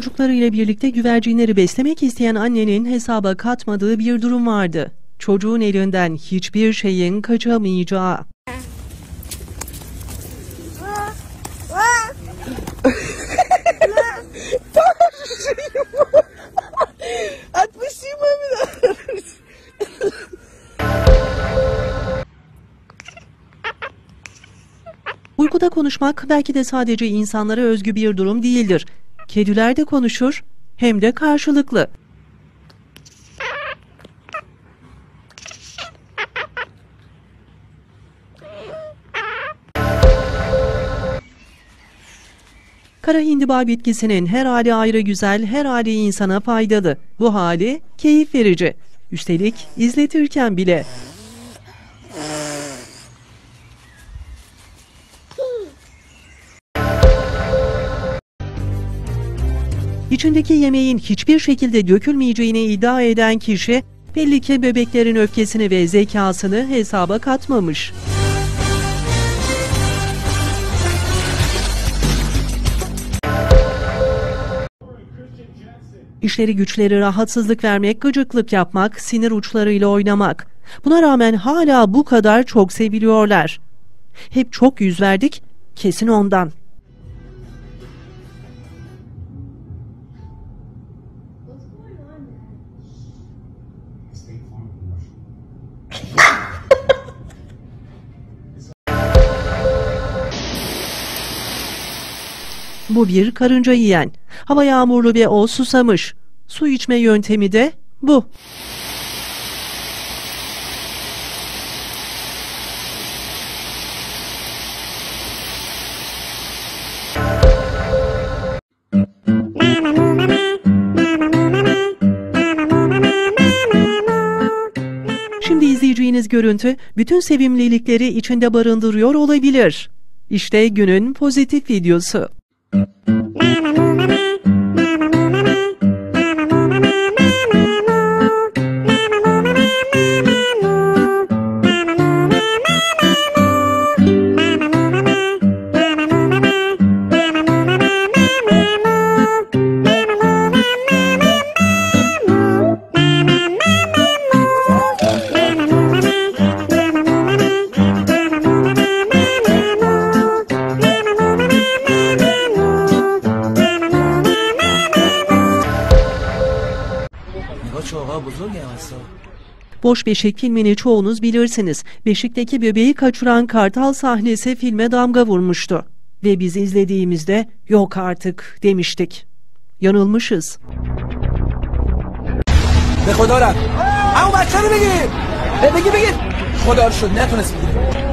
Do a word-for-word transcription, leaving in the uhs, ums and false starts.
çocuklarıyla birlikte güvercinleri beslemek isteyen annenin hesaba katmadığı bir durum vardı. Çocuğun elinden hiçbir şeyin kaçamayacağı. Uykuda konuşmak belki de sadece insanlara özgü bir durum değildir. Kediler de konuşur, hem de karşılıklı. Kara hindiba bitkisinin her hali ayrı güzel, her hali insana faydalı. Bu hali keyif verici. Üstelik izletirken bile. İçindeki yemeğin hiçbir şekilde dökülmeyeceğini iddia eden kişi, belli ki bebeklerin öfkesini ve zekasını hesaba katmamış. İşleri güçleri rahatsızlık vermek, gıcıklık yapmak, sinir uçlarıyla oynamak. Buna rağmen hala bu kadar çok seviliyorlar. Hep çok yüz verdik, kesin ondan. Bu bir karınca yiyen. Hava yağmurlu ve o susamış. Su içme yöntemi de bu. Şimdi izleyeceğiniz görüntü bütün sevimlilikleri içinde barındırıyor olabilir. İşte günün pozitif videosu. Boş Beşik filmini çoğunuz bilirsiniz. Beşikteki bebeği kaçıran kartal sahnesi filme damga vurmuştu. Ve biz izlediğimizde yok artık demiştik. Yanılmışız. Be Khoda ra. Ama bachanı begir. Begir begir. Khoda ra şud netunesi.